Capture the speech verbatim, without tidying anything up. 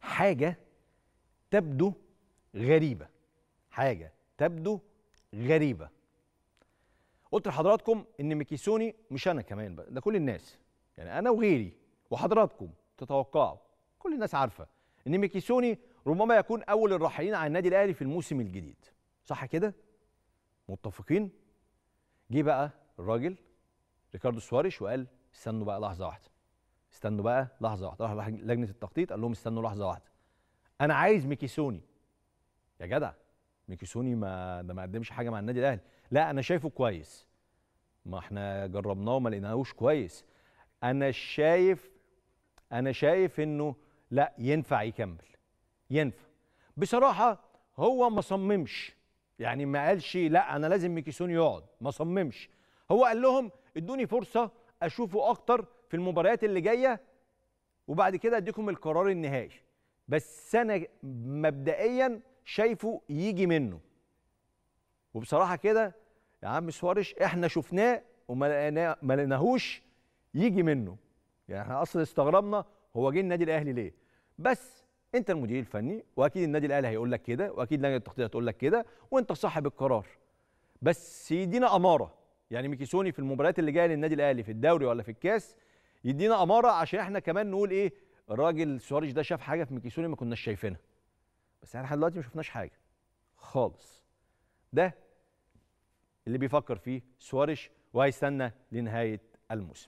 حاجة تبدو غريبة، حاجة تبدو غريبة. قلت لحضراتكم إن ميكيسوني مش أنا كمان بقى، ده كل الناس، يعني أنا وغيري وحضراتكم تتوقعوا، كل الناس عارفة إن ميكيسوني ربما يكون أول الراحلين عن النادي الأهلي في الموسم الجديد، صح كده؟ متفقين؟ جه بقى الراجل ريكاردو سواريش وقال استنوا بقى لحظة واحدة، استنوا بقى لحظة واحدة، راح لجنة التخطيط قال لهم استنوا لحظة واحدة، أنا عايز ميكيسوني. يا جدع ميكيسوني ما ده ما قدمش حاجة مع النادي الأهلي، لا أنا شايفه كويس، ما احنا جربناه وما لقيناهوش كويس، أنا شايف أنا شايف إنه لا ينفع يكمل، ينفع. بصراحة هو ما صممش، يعني ما قالش لا أنا لازم ميكيسوني يقعد، ما صممش، هو قال لهم ادوني فرصة أشوفه أكتر في المباريات اللي جاية وبعد كده أديكم القرار النهائي، بس أنا مبدئيا شايفه يجي منه. وبصراحة كده يا عم سواريش احنا شفناه وما لقيناهوش يجي منه، يعني احنا أصلا استغربنا هو جه النادي الأهلي ليه؟ بس أنت المدير الفني وأكيد النادي الأهلي هيقول لك كده وأكيد لجنة التخطيط هتقول لك كده وأنت صاحب القرار، بس يدينا أمارة، يعني ميكيسوني في المباريات اللي جاية للنادي الأهلي في الدوري ولا في الكاس يدينا أمارة عشان احنا كمان نقول إيه الراجل سواريش ده شاف حاجة في ميكيسوني ما كناش شايفينها. بس احنا لحد دلوقتي ما شفناش حاجة خالص. ده اللي بيفكر فيه سواريش وهيستنى لنهاية الموسم.